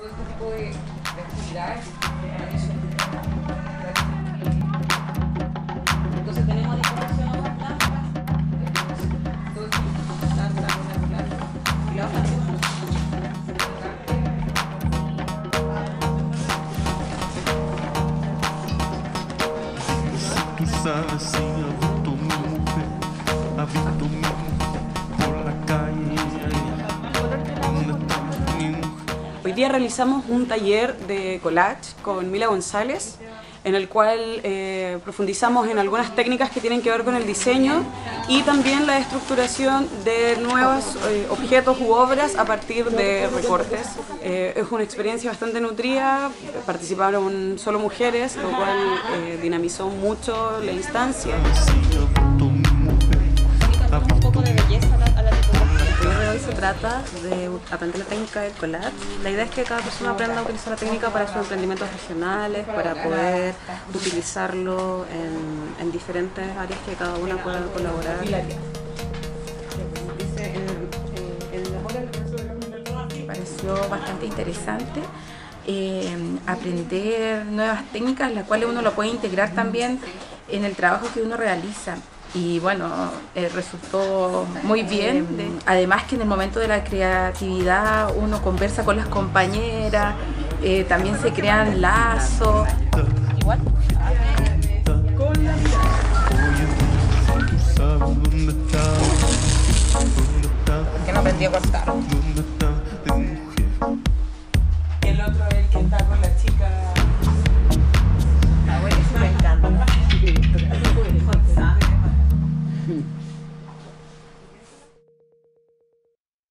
todo este tipo de actividades. Entonces tenemos disposición a las plantas, todo este tipo de plantas, y la otra cosa. Tú sabes si adopto mi mujer, habito mi mujer por la calle. Hoy día realizamos un taller de collage con Mila González, en el cual profundizamos en algunas técnicas que tienen que ver con el diseño y también la estructuración de nuevos objetos u obras a partir de recortes. Es una experiencia bastante nutrida, participaron solo mujeres, lo cual dinamizó mucho la instancia. Un poco de belleza a la tipografía. El taller de hoy se trata de aprender la técnica del collage. La idea es que cada persona aprenda a utilizar la técnica para sus emprendimientos regionales, para poder utilizarlo en diferentes áreas que cada una pueda colaborar. Me pareció bastante interesante. Aprender nuevas técnicas, las cuales uno lo puede integrar también en el trabajo que uno realiza. Y bueno, resultó muy bien. Además que en el momento de la creatividad uno conversa con las compañeras, también se crean lazos. Igual. ¿Por qué no aprendí a cortar?